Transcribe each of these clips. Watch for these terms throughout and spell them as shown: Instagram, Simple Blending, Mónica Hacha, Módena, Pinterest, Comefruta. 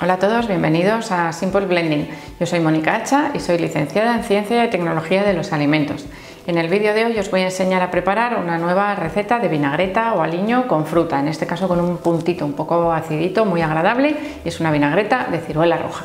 Hola a todos, bienvenidos a Simple Blending. Yo soy Mónica Hacha y soy licenciada en Ciencia y Tecnología de los Alimentos. En el vídeo de hoy os voy a enseñar a preparar una nueva receta de vinagreta o aliño con fruta, en este caso con un puntito un poco acidito, muy agradable, y es una vinagreta de ciruela roja.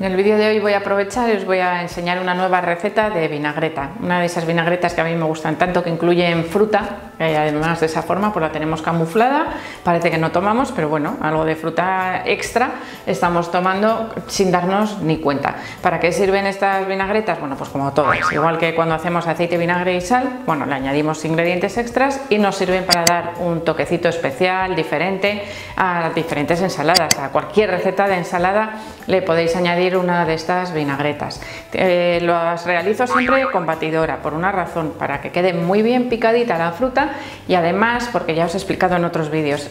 En el vídeo de hoy voy a aprovechar y os voy a enseñar una nueva receta de vinagreta, una de esas vinagretas que a mí me gustan tanto, que incluyen fruta, y además de esa forma pues la tenemos camuflada, parece que no tomamos, pero bueno, algo de fruta extra estamos tomando sin darnos ni cuenta. ¿Para qué sirven estas vinagretas? Bueno, pues como todas, igual que cuando hacemos aceite, vinagre y sal, bueno, le añadimos ingredientes extras y nos sirven para dar un toquecito especial, diferente, a diferentes ensaladas. A cualquier receta de ensalada le podéis añadir una de estas vinagretas. Las realizo siempre con batidora, por una razón, para que quede muy bien picadita la fruta, y además porque ya os he explicado en otros vídeos,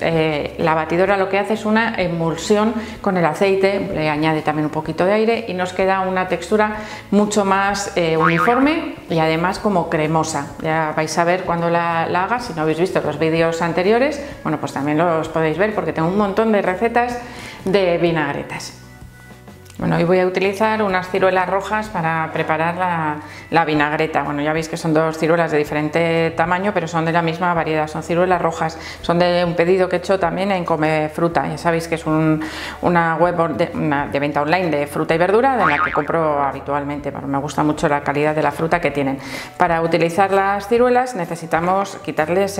la batidora lo que hace es una emulsión con el aceite, le añade también un poquito de aire y nos queda una textura mucho más uniforme y además como cremosa. Ya vais a ver cuando la haga, si no habéis visto los vídeos anteriores, bueno, pues también los podéis ver porque tengo un montón de recetas de vinagretas. Bueno, hoy voy a utilizar unas ciruelas rojas para preparar la vinagreta. Bueno, ya veis que son dos ciruelas de diferente tamaño, pero son de la misma variedad, son ciruelas rojas. Son de un pedido que he hecho también en Comefruta. Ya sabéis que es una web de venta online de fruta y verdura, de la que compro habitualmente. Bueno, me gusta mucho la calidad de la fruta que tienen. Para utilizar las ciruelas necesitamos quitarles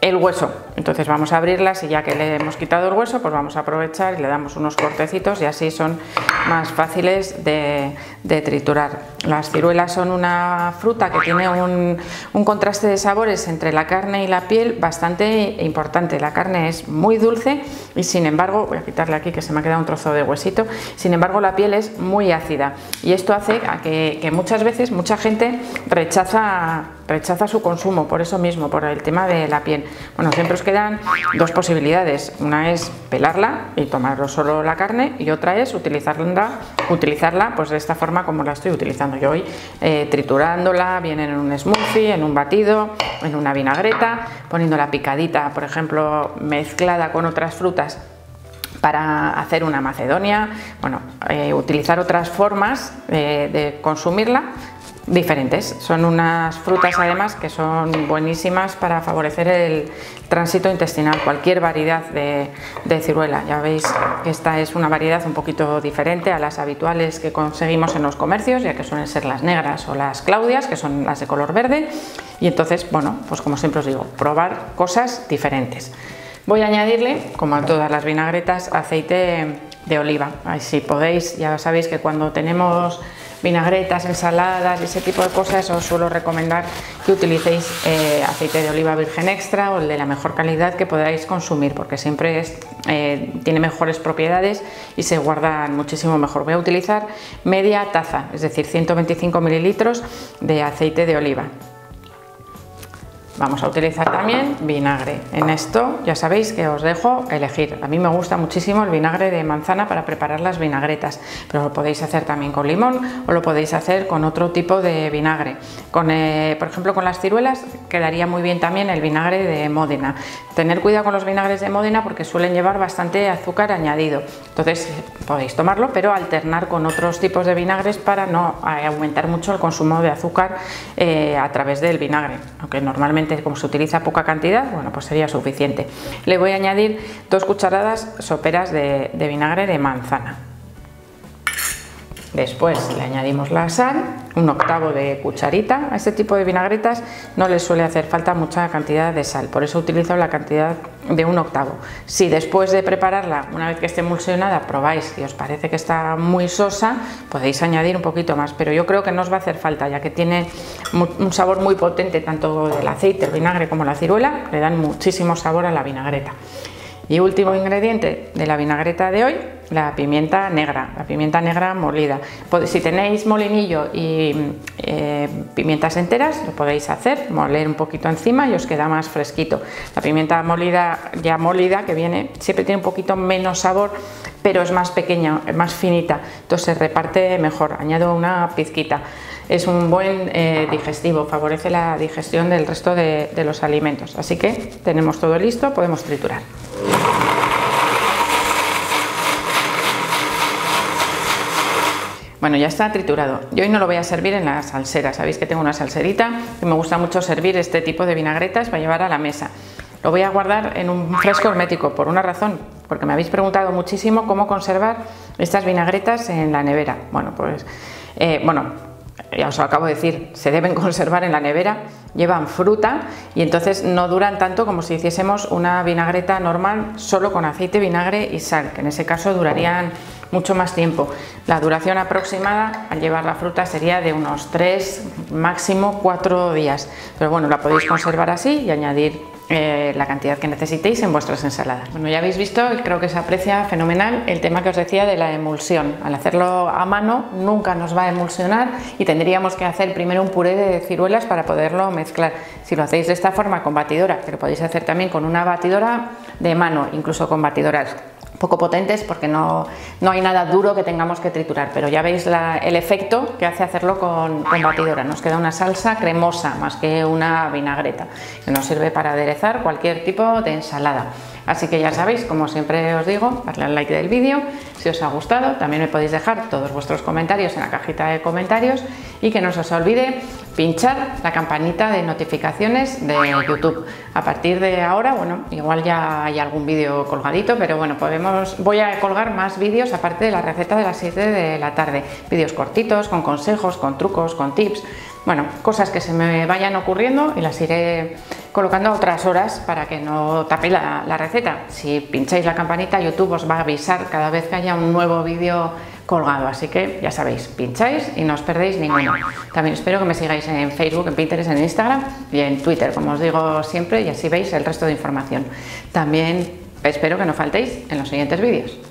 el hueso, entonces vamos a abrirlas y ya que le hemos quitado el hueso pues vamos a aprovechar y le damos unos cortecitos, y así son más fáciles de triturar. Las ciruelas son una fruta que tiene un contraste de sabores entre la carne y la piel bastante importante. La carne es muy dulce y sin embargo, voy a quitarle aquí que se me ha quedado un trozo de huesito, sin embargo la piel es muy ácida, y esto hace a que muchas veces mucha gente rechaza su consumo por eso mismo, por el tema de la piel. Bueno, siempre os quedan dos posibilidades, una es pelarla y tomarlo solo la carne, y otra es utilizarla pues de esta forma como la estoy utilizando yo hoy, triturándola bien en un smoothie, en un batido, en una vinagreta, poniéndola picadita, por ejemplo, mezclada con otras frutas para hacer una macedonia. Bueno, utilizar otras formas de consumirla diferentes. Son unas frutas además que son buenísimas para favorecer el tránsito intestinal, cualquier variedad de ciruela. Ya veis que esta es una variedad un poquito diferente a las habituales que conseguimos en los comercios, ya que suelen ser las negras o las claudias, que son las de color verde, y entonces, bueno, pues como siempre os digo, probar cosas diferentes. Voy a añadirle, como a todas las vinagretas, aceite de oliva. Ahí, si podéis, ya sabéis que cuando tenemos vinagretas, ensaladas y ese tipo de cosas, os suelo recomendar que utilicéis aceite de oliva virgen extra o el de la mejor calidad que podáis consumir, porque siempre tiene mejores propiedades y se guardan muchísimo mejor. Voy a utilizar media taza, es decir, 125 mililitros de aceite de oliva. Vamos a utilizar también vinagre. En esto ya sabéis que os dejo elegir. A mí me gusta muchísimo el vinagre de manzana para preparar las vinagretas, pero lo podéis hacer también con limón o lo podéis hacer con otro tipo de vinagre. Por ejemplo, con las ciruelas quedaría muy bien también el vinagre de Módena. Tener cuidado con los vinagres de Módena porque suelen llevar bastante azúcar añadido. Entonces podéis tomarlo, pero alternar con otros tipos de vinagres para no aumentar mucho el consumo de azúcar a través del vinagre, aunque normalmente, como se utiliza poca cantidad, bueno, pues sería suficiente. Le voy a añadir 2 cucharadas soperas de vinagre de manzana. Después le añadimos la sal, 1/8 de cucharita. A este tipo de vinagretas no les suele hacer falta mucha cantidad de sal, por eso utilizo la cantidad de 1/8. Si después de prepararla, una vez que esté emulsionada, probáis y os parece que está muy sosa, podéis añadir un poquito más, pero yo creo que no os va a hacer falta, ya que tiene un sabor muy potente, tanto del aceite, el vinagre como la ciruela, le dan muchísimo sabor a la vinagreta. Y último ingrediente de la vinagreta de hoy, la pimienta negra, molida. Si tenéis molinillo y pimientas enteras, lo podéis hacer, moler un poquito encima y os queda más fresquito. La pimienta molida, ya molida, que viene, siempre tiene un poquito menos sabor, pero es más pequeña, más finita, entonces se reparte mejor. Añado una pizquita. Es un buen digestivo, favorece la digestión del resto de los alimentos. Así que tenemos todo listo, podemos triturar. Bueno, ya está triturado. Yo hoy no lo voy a servir en la salsera. Sabéis que tengo una salserita y me gusta mucho servir este tipo de vinagretas para llevar a la mesa. Lo voy a guardar en un frasco hermético por una razón, porque me habéis preguntado muchísimo cómo conservar estas vinagretas en la nevera. Bueno, pues ya os lo acabo de decir, se deben conservar en la nevera, llevan fruta y entonces no duran tanto como si hiciésemos una vinagreta normal solo con aceite, vinagre y sal, que en ese caso durarían mucho más tiempo. La duración aproximada al llevar la fruta sería de unos 3, máximo 4 días, pero bueno, la podéis conservar así y añadir la cantidad que necesitéis en vuestras ensaladas. Bueno, ya habéis visto, creo que se aprecia fenomenal el tema que os decía de la emulsión. Al hacerlo a mano nunca nos va a emulsionar y tendríamos que hacer primero un puré de ciruelas para poderlo mezclar. Si lo hacéis de esta forma con batidora, que lo podéis hacer también con una batidora de mano, incluso con batidoras poco potentes, porque no hay nada duro que tengamos que triturar, pero ya veis el efecto que hace hacerlo con batidora. Nos queda una salsa cremosa más que una vinagreta, que nos sirve para aderezar cualquier tipo de ensalada. Así que ya sabéis, como siempre os digo, darle al like del vídeo si os ha gustado, también me podéis dejar todos vuestros comentarios en la cajita de comentarios y que no se os olvide pinchar la campanita de notificaciones de YouTube. A partir de ahora, bueno, igual ya hay algún vídeo colgadito, pero bueno, voy a colgar más vídeos aparte de la receta de las 7 de la tarde, vídeos cortitos, con consejos, con trucos, con tips, bueno, cosas que se me vayan ocurriendo y las iré colocando a otras horas para que no tapéis la receta. Si pincháis la campanita, YouTube os va a avisar cada vez que haya un nuevo vídeo colgado, así que ya sabéis, pincháis y no os perdéis ninguno. También espero que me sigáis en Facebook, en Pinterest, en Instagram y en Twitter, como os digo siempre, y así veis el resto de información. También espero que no faltéis en los siguientes vídeos.